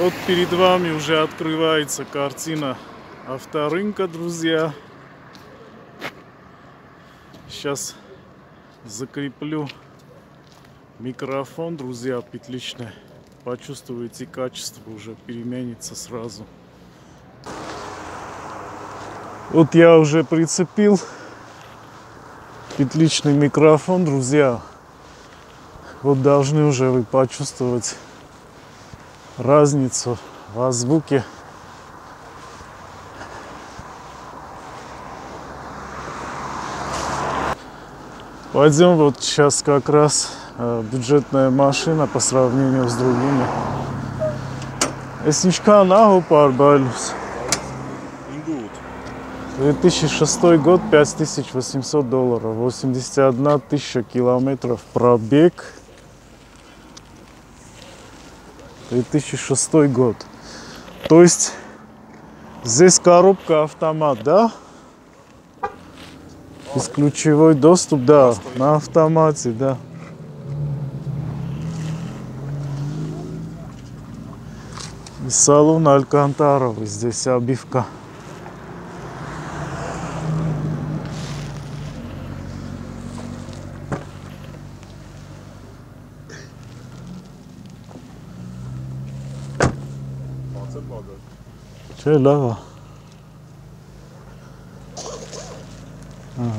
Вот перед вами уже открывается картина авторынка, друзья. Сейчас закреплю микрофон, друзья, петличный. Почувствуете, качество уже переменится сразу. Вот я уже прицепил петличный микрофон, друзья. Вот должны уже вы почувствовать разницу во звуке. Пойдем, вот сейчас как раз бюджетная машина по сравнению с другими. Эсничка наху пар Брабус. 2006 год, $5800, 81 тысяча километров пробег. 2006 год. То есть здесь коробка автомат, да? Бесключевой доступ, да, на автомате, да. И салон алькантаровый, здесь обивка. Че, лава? Ага.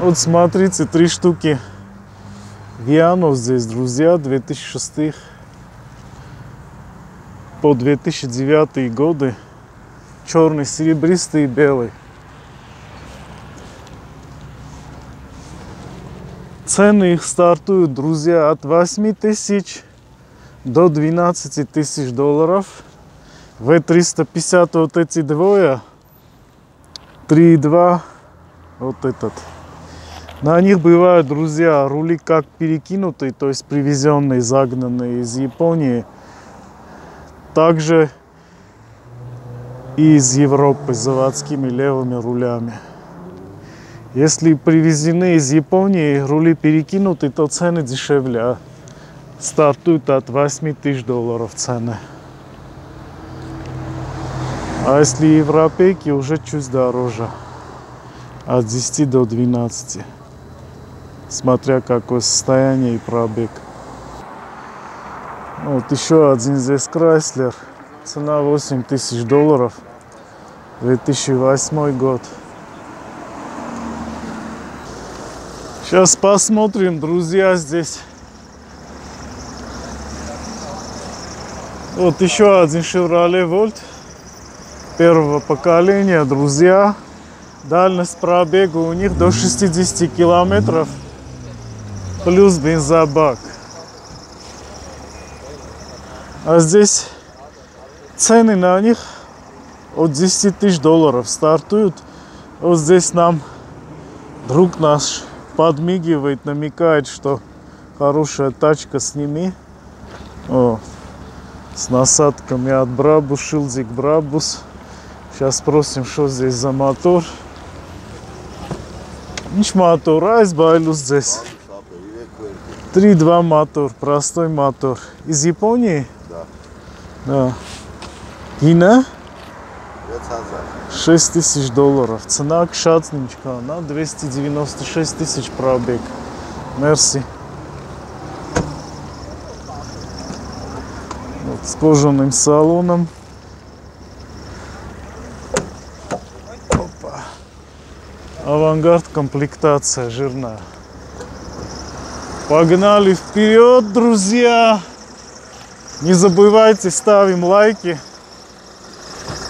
Вот смотрите, три штуки Viano здесь, друзья, 2006 по 2009 годы. Черный, серебристый и белый. Цены их стартуют, друзья, от 8 тысяч до 12 тысяч $. V350 вот эти двое, 3.2 вот этот. На них бывают, друзья, рули как перекинутые, то есть привезенные, загнанные из Японии. Также и из Европы с заводскими левыми рулями. Если привезены из Японии, рули перекинуты, то цены дешевле. А стартуют от 8 тысяч $, цены. А если европейки, уже чуть дороже. От 10 до 12. Смотря какое состояние и пробег. Вот еще один здесь Chrysler. Цена 8 тысяч $. 2008 год. Сейчас посмотрим, друзья, здесь. Вот еще один Chevrolet Volt первого поколения, друзья. Дальность пробега у них до 60 километров, плюс бензобак. А здесь цены на них от 10 тысяч $. Стартуют. Вот здесь нам друг наш подмигивает, намекает, что хорошая тачка, сними. О, с насадками от Brabus, шилдик Brabus. Сейчас спросим, что здесь за мотор. Нич мотор, айсбайлюс здесь. 3.2 мотор, простой мотор. Из Японии? Да. Гина? 6 тысяч $. Цена к шатничка на 296 тысяч пробег. Мерси. Вот, с кожаным салоном. Опа. Авангард комплектация жирная. Погнали вперед, друзья. Не забывайте, ставим лайки.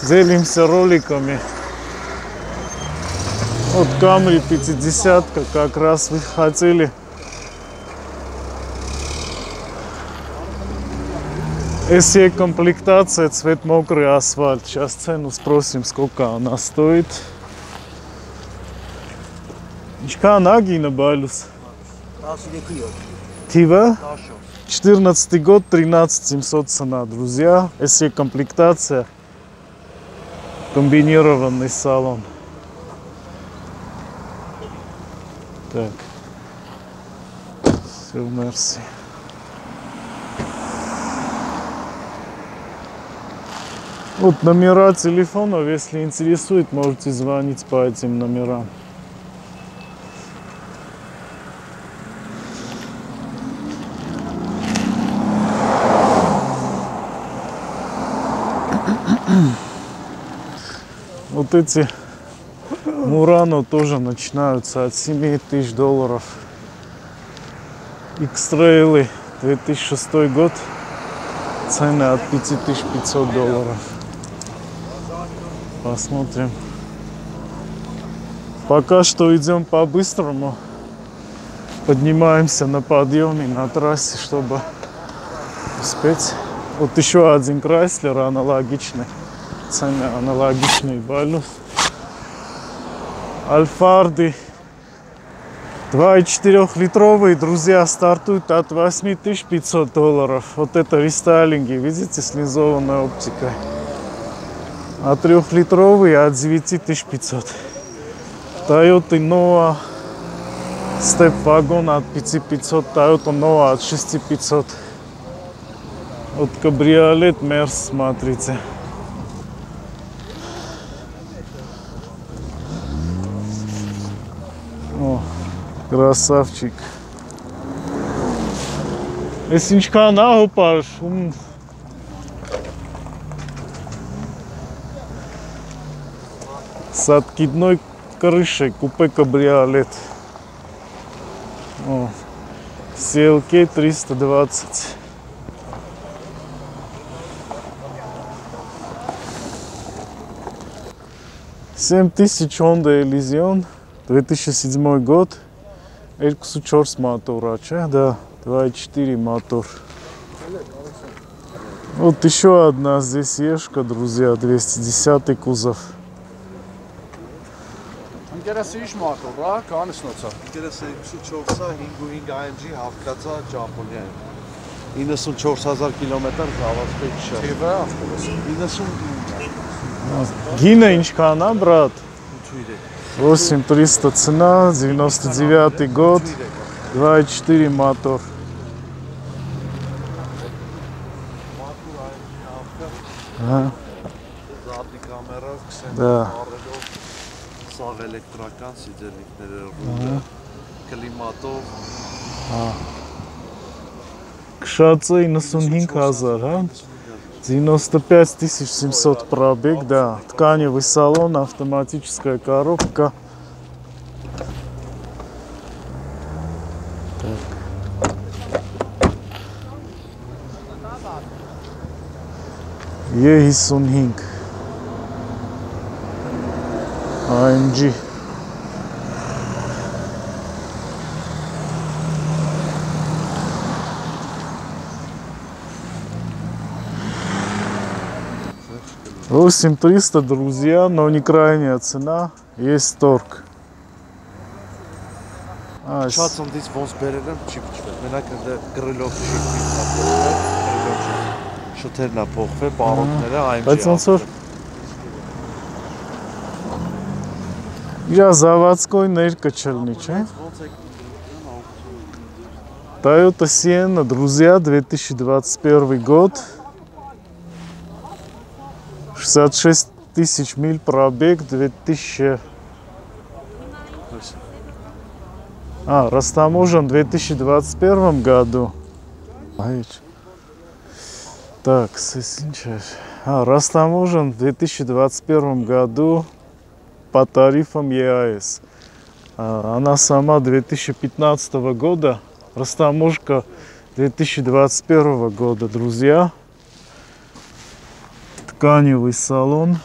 Делимся роликами. Вот Camry 50-ка, как раз вы хотели. SE комплектация, цвет мокрый асфальт. Сейчас цену спросим, сколько она стоит. Ничка наги на балюс. Тива? 14 год, 13700 цена, друзья. SE комплектация. Комбинированный салон. Так, Все в Мерсі. Вот номера телефонов, если интересует, можете звонить по этим номерам. Вот эти Murano тоже начинаются от $7000. X-Trail 2006 год, цены от $5500. Посмотрим. Пока что идем по-быстрому. Поднимаемся на подъеме на трассе, чтобы успеть. Вот еще один Chrysler аналогичный. Цены аналогичные балю. Альфарды 2,4-литровые, друзья, стартуют от $8500. Вот это рестайлинги, видите, с линзованной оптикой. А 3-литровые от $9500. Toyota Noah Step Wagon от $5500. Toyota Noah от $6500. Вот кабриолет Мерс, смотрите. О, красавчик. Эсинчка на упаш. С откидной крышей купе кабриолет. О, CLK 320. $7000 Honda Elysion 2007 год. X4 мотор, да, 2.4 мотор. Вот еще одна здесь ешка, друзья, 210 кузов. Гина инчкана, брат. 8300 цена, 99 год, 2.4 мотор. А? Да. Кшаца и на Сунхинказар, 95700 пробег, да. Тканевый салон, автоматическая коробка. Ехи Сунхинг. AMG. $8300, друзья, но не крайняя цена, есть торг. Я заводской ныркачельнич. Toyota Sienna, друзья, 2021 год. 66 тысяч миль пробег, 2000... растаможен в 2021 году. Так, растаможен в 2021 году по тарифам ЕАЭС. Она сама 2015 года, растаможка 2021 года, друзья. Тканевый салон,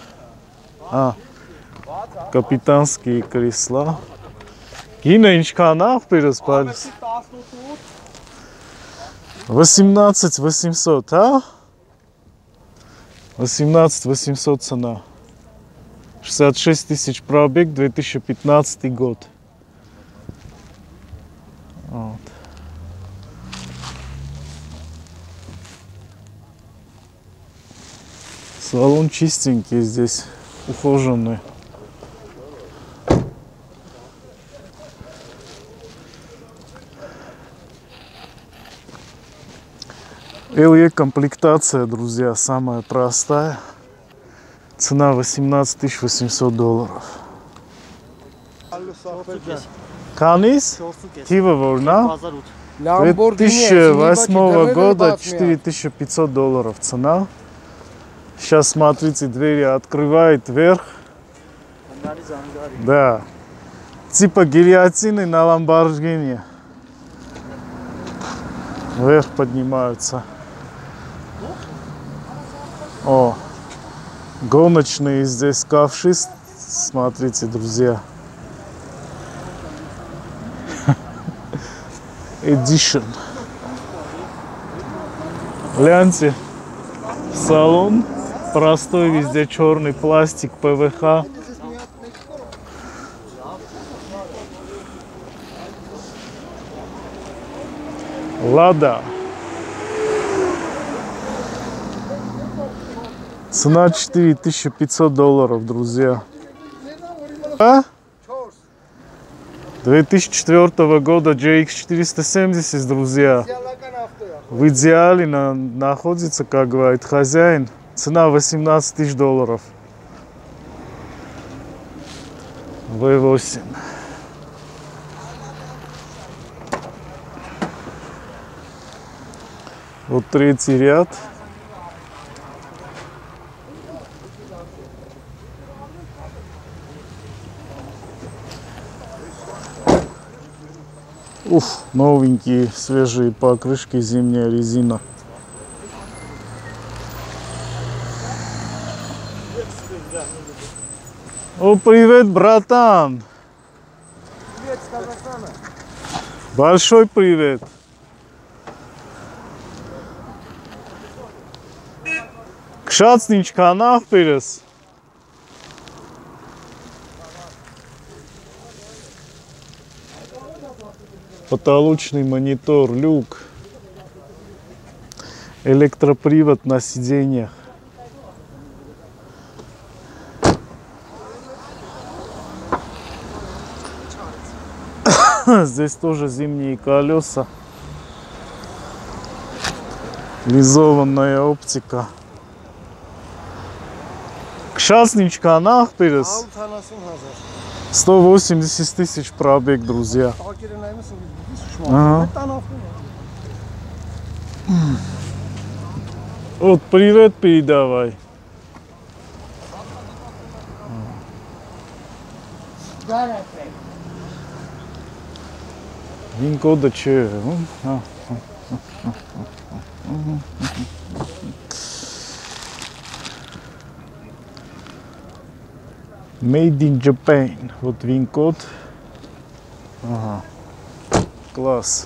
капитанские кресла. Киноинчканах переспались. 18800, 18800 цена. 66 тысяч пробег, 2015 год. Вот. Салон чистенький здесь, ухоженный. LE комплектация, друзья, самая простая. Цена 18 800 $. Канис, Тива Волна, 2008 года, 4500 долларов цена. Сейчас, смотрите, двери открывает вверх. Да. Типа гильотины на Ламборгини. Вверх поднимаются. О, гоночные здесь ковши, смотрите, друзья. Edition. Гляньте, салон простой, везде черный пластик, ПВХ. Лада. Цена 4500 долларов, друзья. 2004 года GX470, друзья. В идеале находится, как говорит хозяин. Цена 18 000 $. V8. Вот третий ряд. Уф, новенькие, свежие покрышки, зимняя резина. О, привет, братан! Привет с Казахстана! Большой привет! Кшац ничканах перес. Потолочный монитор, люк, электропривод на сиденьях. Здесь тоже зимние колеса, лизованная оптика. Кшасничка нахперес. 180 000 пробег, друзья. Ага. Вот привет передавай. Винкода че? Made in Japan. Вот вин-код. Ага. Класс.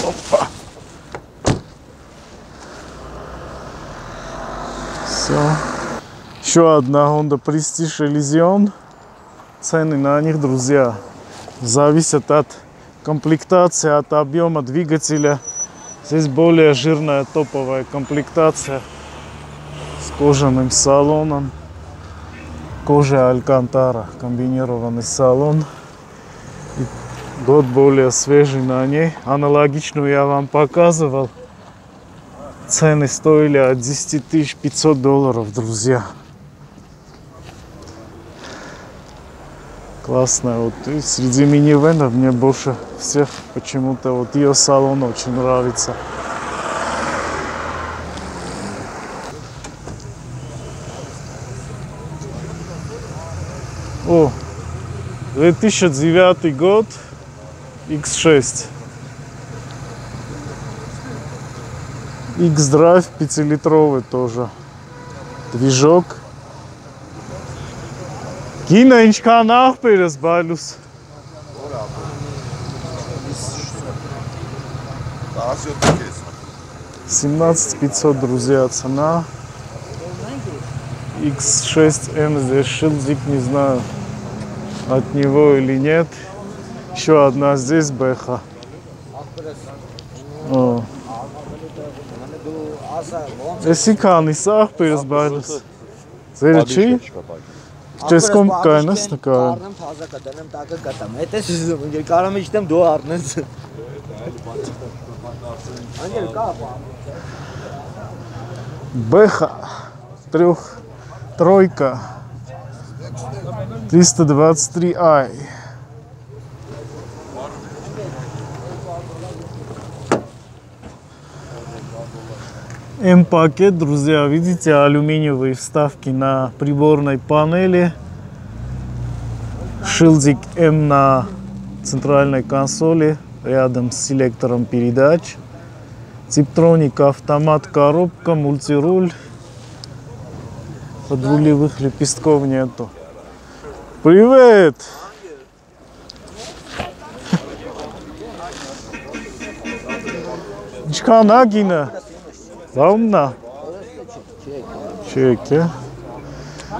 Опа. Все. Еще одна Honda Prestige Elysion. Цены на них, друзья, зависят от комплектации, от объема двигателя. Здесь более жирная топовая комплектация. С кожаным салоном, кожа алькантара, комбинированный салон. И год более свежий на ней. Аналогичную я вам показывал. Цены стоили от 10 500 $, друзья. Классная. Вот и среди минивенов мне больше всех почему-то вот ее салон очень нравится. О, 2009 год, X6. X-Drive 5-литровый тоже. Движок. Кина инчка нахперес, балюс. $17 500, друзья, цена. X6M, здесь шильдик, не знаю, от него или нет. Еще одна здесь бэха. Эсикан Исах пересбалис. Зерчи? Չեսկում կանես նկարը։ Կարնեմ փազա կդնեմ, տակը կտամ։ Այդ էս ուզում, ինքեր կարամ իջտեմ դու առնես։ Անգեր կապա։ Бэха, тройка, 323i. М-пакет, друзья, видите, алюминиевые вставки на приборной панели, шильдик М на центральной консоли, рядом с селектором передач, Tiptronic, автомат, коробка, мультируль, подвулевых лепестков нету. Привет! Чканагина! Заумно? Чеки.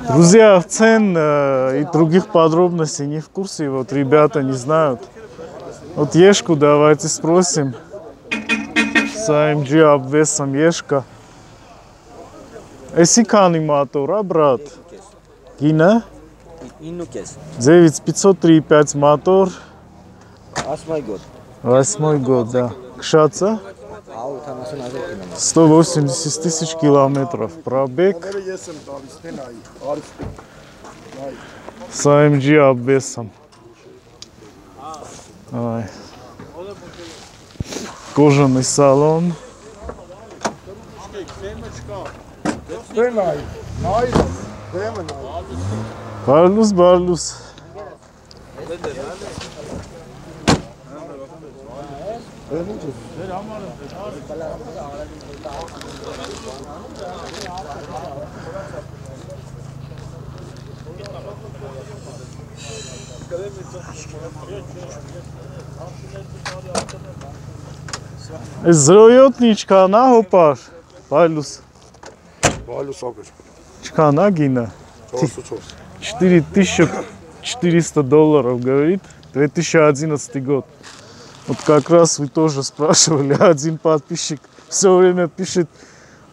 Друзья, в цен и других подробностей не в курсе. Вот ребята не знают. Вот Ешку давайте спросим. С AMG обвесом Ешка. Эсиканы мотора, брат. Гина? 9503.5 мотор. 8 год, да. Кшаца? 180 тысяч километров пробег с AMG обвесом. Ай. Кожаный салон. Барлус. Зройотничка на гопаш, Байлус опиш. Чканагина. 4400 долларов, говорит. 2011 год. Вот как раз вы тоже спрашивали, один подписчик все время пишет: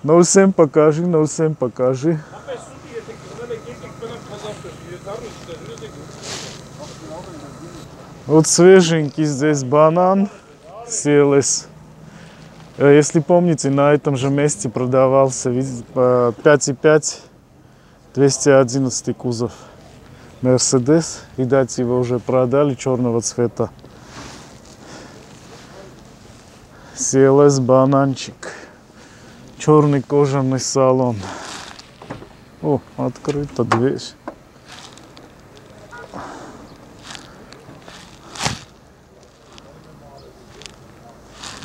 07 покажи, 07 покажи. Вот свеженький здесь банан CLS. Если помните, на этом же месте продавался 5.5 211 кузов Mercedes. Видать, его уже продали, черного цвета. CLS бананчик, черный кожаный салон. О, открыта дверь.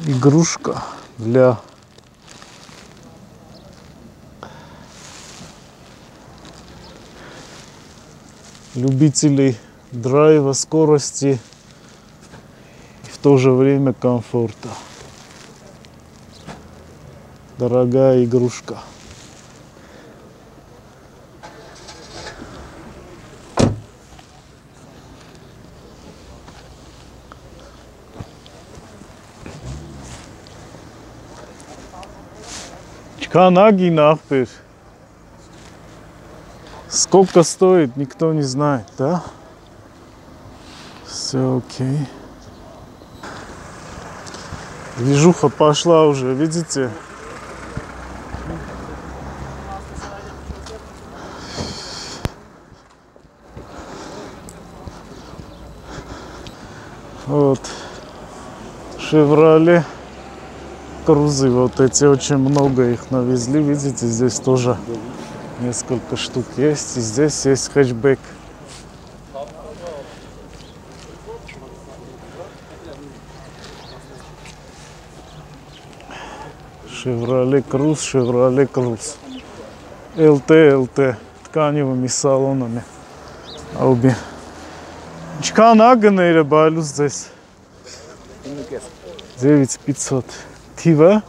Игрушка для любителей драйва, скорости и в то же время комфорта. Дорогая игрушка. Чканаги нахпер. Сколько стоит, никто не знает, да? Все окей. Движуха пошла уже, видите? Вот Chevrolet Cruze, вот эти очень много их навезли, видите, здесь тоже несколько штук есть, и здесь есть хэтчбэк. Chevrolet Cruze, Chevrolet Cruze, LT, тканевыми салонами обе. Чканаган или Байлюс здесь 9500. Тива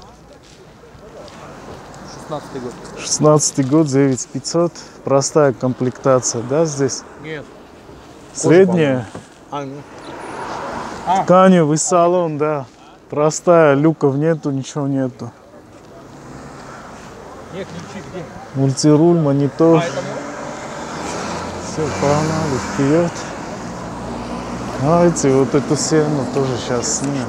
16 год, 9500. Простая комплектация, да, здесь? Нет. Средняя? Тканевый салон, да. Простая, люков нету, ничего нету. Мультируль, монитор. Силпана, Лифт. Давайте вот эту Сенну тоже сейчас снимем.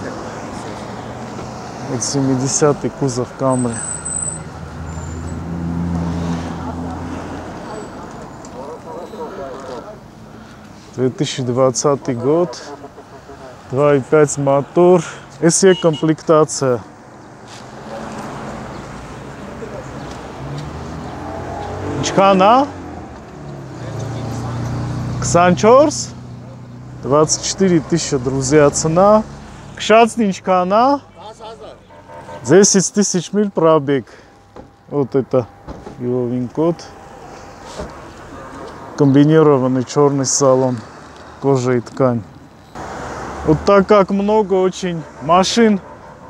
Вот 70-й кузов Камри. Это 2020 год, 2.5 мотор, SE комплектация. Чкана? Ксанчорс? 24 тысячи, друзья, цена. Кшацни Чкана? 10 тысяч миль пробег. Вот это его вин-код. Комбинированный черный салон, кожа и ткань. Вот так как много очень машин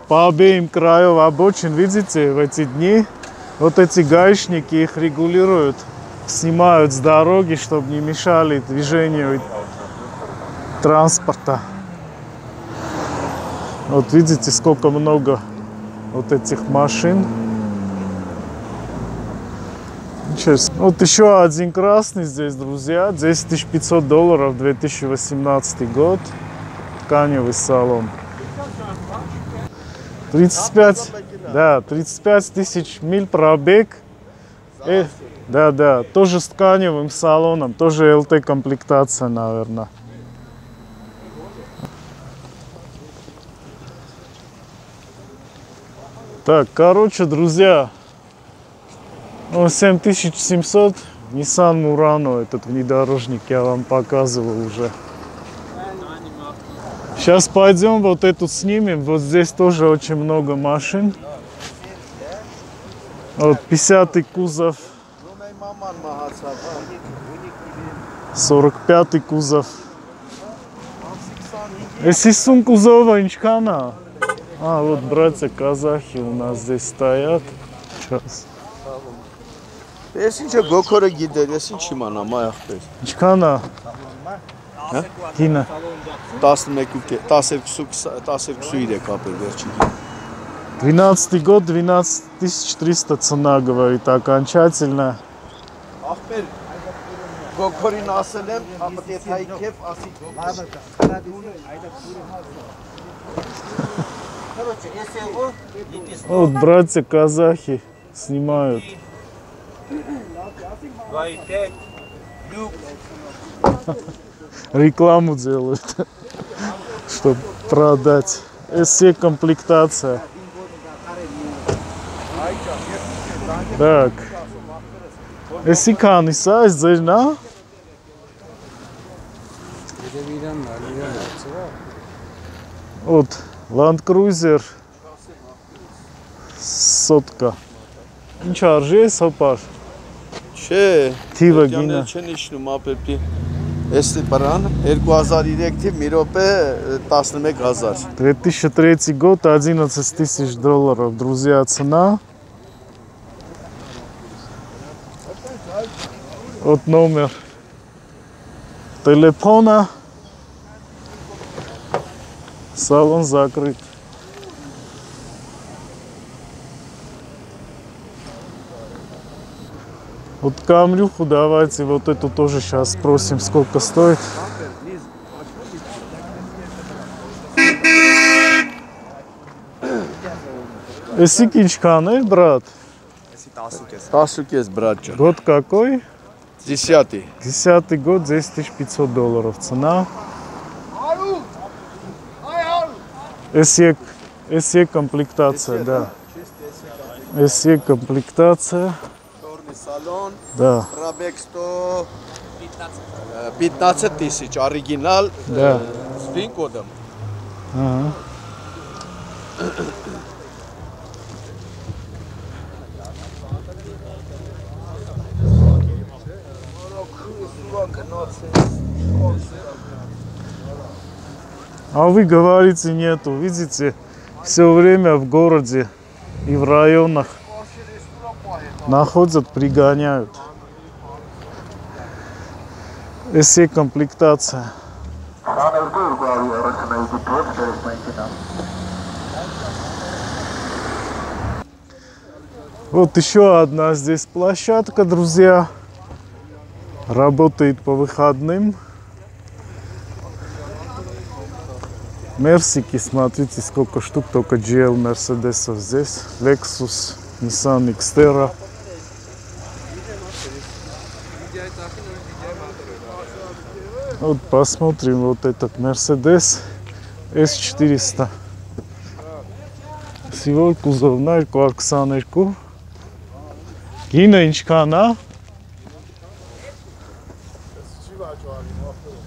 по обеим краям обочин, видите, в эти дни вот эти гаишники их регулируют, снимают с дороги, чтобы не мешали движению транспорта. Вот видите, сколько много вот этих машин. Вот еще один красный здесь, друзья, $10 500, 2018 год, тканевый салон. 35 тысяч миль пробег, тоже с тканевым салоном, тоже LT комплектация, наверное. Так, короче, друзья, 7700 Nissan Murano, этот внедорожник я вам показывал уже. Сейчас пойдем вот эту снимем, вот здесь тоже очень много машин. Вот 50-й кузов, 45-й кузов. Эсисун кузова инчкана. А вот братья казахи у нас здесь стоят. Сейчас. Ես ինչ գոքորը գիտեր, ես ինչի մանամ, այ ախպես։ Ինչքան է։ 9։ 11-ը 12-12.3 կապել վերջին։ 12-й год, 12300 цена говорит окончательно. Ախպեր գոքորին ասել եմ, ամտեթայի քեփ ասի գոքորը։ Вот братья казахи снимают. 2.5 люк. Рекламу делают, чтобы продать. SE комплектация. Так. SE каниса здесь, да? Вот Landcruiser. Сотка. Ничего, аржи, сопар. Չէ, դիվագինը չեն իջնում ապեպի էստի բրան 2003 թիվ մի րոպե 11000. 2003 год, $11 000, друзья, цена. Вот номер телефона. Салон закрыт. Вот камрюху давайте, вот эту тоже сейчас спросим, сколько стоит. Эсикичканы, брат? Тасукес, братчик. Год какой? 10-й. 10-й год, $10 500 цена. SE комплектация, да. SE комплектация. Салон, да. Пробег 115 тысяч, оригинал, да. С пин-кодом. Ага. А вы говорите нету, видите, все время в городе и в районах находят, пригоняют. SE комплектация. Вот еще одна здесь площадка, друзья. Работает по выходным. Мерсики, смотрите, сколько штук только GL Мерседесов здесь. Lexus, Nissan X-Terra. Вот посмотрим вот этот Mercedes S400. Сивой кузовной, кварксанерку. Гина инчкана.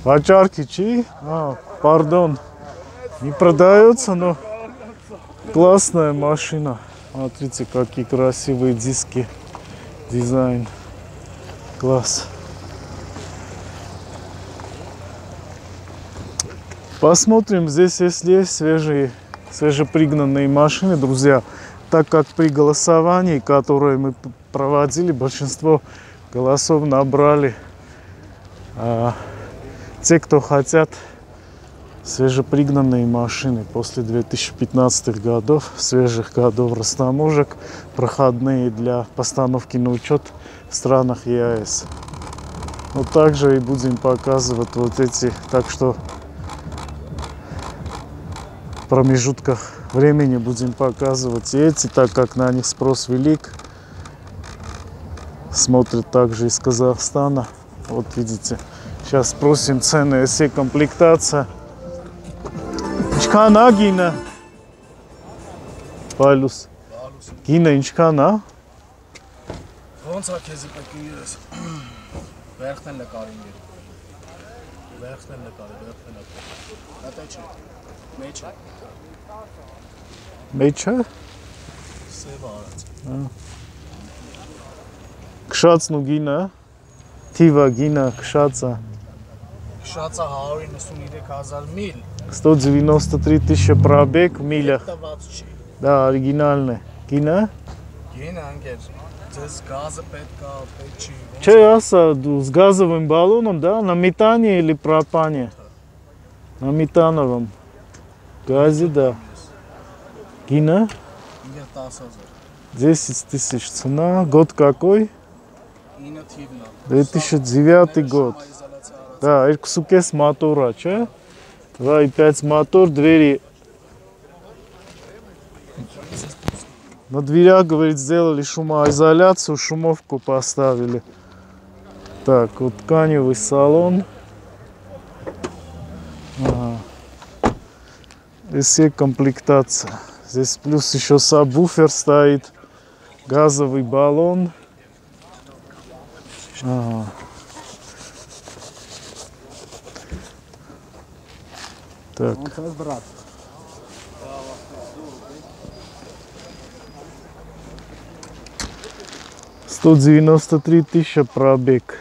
Вачаркичи. А, пардон. Не продается, но классная машина. Смотрите, какие красивые диски. Дизайн. Класс. Посмотрим, здесь если есть свежепригнанные машины, друзья. Так как при голосовании, которое мы проводили, большинство голосов набрали те, кто хотят свежепригнанные машины после 2015 годов, свежих годов растаможек, проходные для постановки на учет в странах ЕАЭС. Вот также и будем показывать вот эти, так что в промежутках времени будем показывать и эти, так как на них спрос велик. Смотрят также из Казахстана. Вот видите, сейчас спросим цены, все комплектация. Ինչքան գինը Պալուս գինը ինչքան է Ոնց է քեզի պատկերես Վերքն էլ կարին գեր Վերքն էլ կարի վերքն էլ Դատեջը մեջը Մեջը Սև արած Քշածն ու գինը Թիվա գինը քշածը Кшаца 193 000 миль. 193 тысячи пробег в милях. Да, оригинальный. Кина? Кина, ангель. С газа 5 Че, с газовым баллоном, да? На метане или пропане? На метановом. Газе, да. Кина? 10 000 цена. Год какой? 2009 год. Да, эрксукес мотора, че? 2,5 мотор, двери. На дверях, говорит, сделали шумоизоляцию, шумовку поставили. Так, вот тканевый салон. Ага. И все комплектация. Здесь плюс еще сабвуфер стоит, газовый баллон. Ага. Так. $193 000 пробег.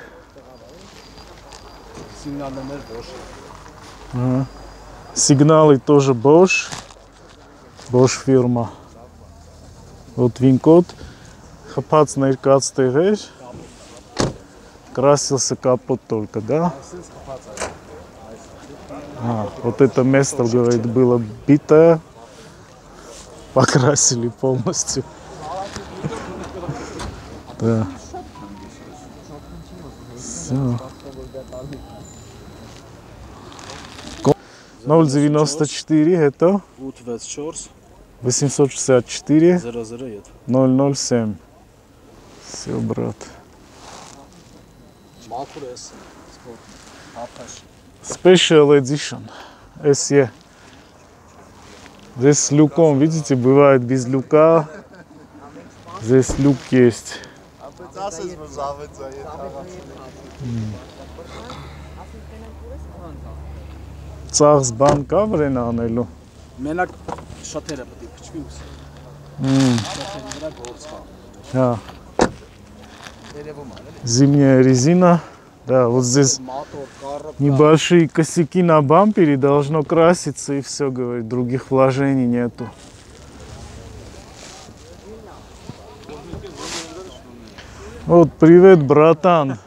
Ага. Сигналы тоже Bosch. Bosch фирма. Вот ВИН-код. Хапац на РКАЦТГ. Красился капот только, да? А, вот это место, говорит, было битое, покрасили полностью. Да. Все. 0,94 это 864 007. Все, брат. Special Edition SE. Здесь с люком, видите, бывает без люка. Здесь люк есть. Цахс банка вренанелу. Менак шатера подипчвился. Зимняя резина. Да, вот здесь небольшие косяки на бампере, должно краситься и все, говорит, других вложений нету. Вот, привет, братан.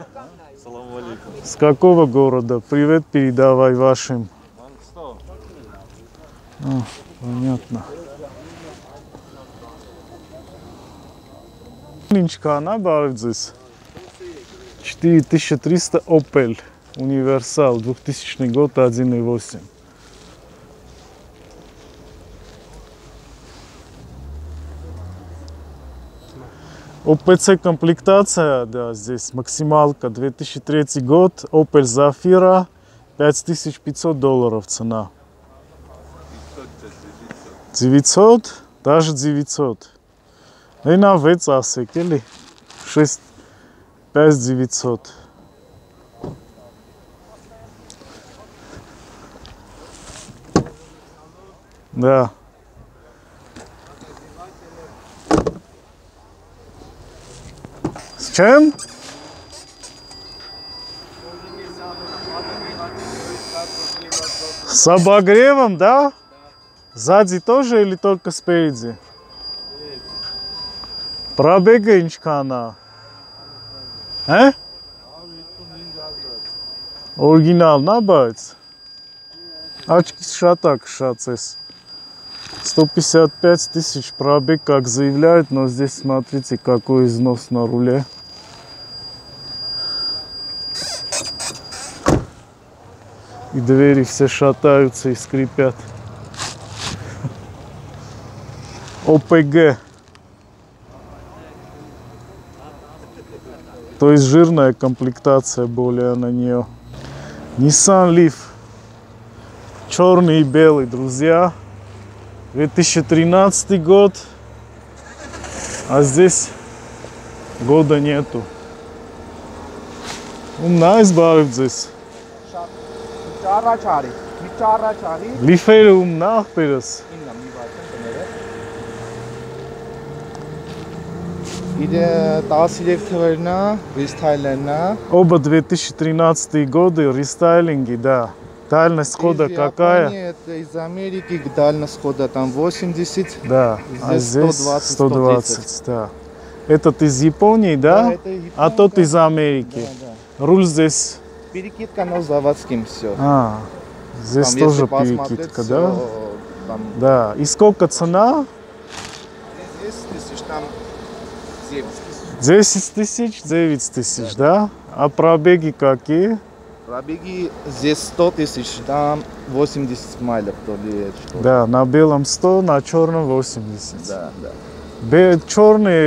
С какого города? Привет передавай вашим. О, понятно. Ничка, она барит здесь. 4300 Opel Универсал, 2000 год, 1.8. ОПЦ комплектация, да, здесь максималка, 2003 год, Opel Zafira, $5500 цена. 900, даже 900. И на ВЦАСЕК, или 5900. Да. С чем? С обогревом, да? Сзади тоже или только спереди? Пробеганчка она. Э? Оригинал набавится. Очки шатак шатцес. 155 тысяч пробег, как заявляют, но здесь смотрите, какой износ на руле. И двери все шатаются и скрипят. ОПГ. То есть жирная комплектация более на нее. Nissan Leaf. Черный и белый, друзья. 2013 год, а здесь года нету. Умная избавит здесь. Лифер умна вперед. Оба 2013 годы, рестайлинги, да. Дальность хода какая? Это из Америки, дальность хода там 80, да. А здесь 120, да. Этот из Японии, да? Да, а тот из Америки. Да, да. Руль здесь... Перекидка, но заводским все. А, здесь там тоже перекидка, да? Там... Да. И сколько цена? 10 тысяч, там 9 тысяч. 10 тысяч, 9 тысяч, да? А пробеги какие? Пробеги здесь 100 тысяч, там 80 майлов, то ли что. Да, на белом 100, на черном 80. Да, да. Черный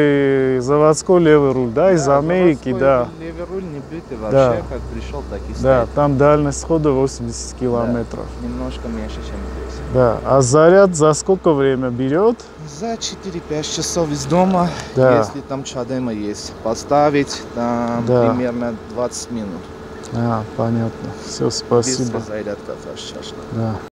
заводской левый руль, да, из Америки, да. Левый руль не битый вообще, как пришел, так и стоит. Да, там дальность хода 80 километров. Немножко меньше, чем здесь. Да, а заряд за сколько время берет? За 4-5 часов из дома, если там чадема есть. Поставить там примерно 20 минут. А, понятно. Все, спасибо. Да.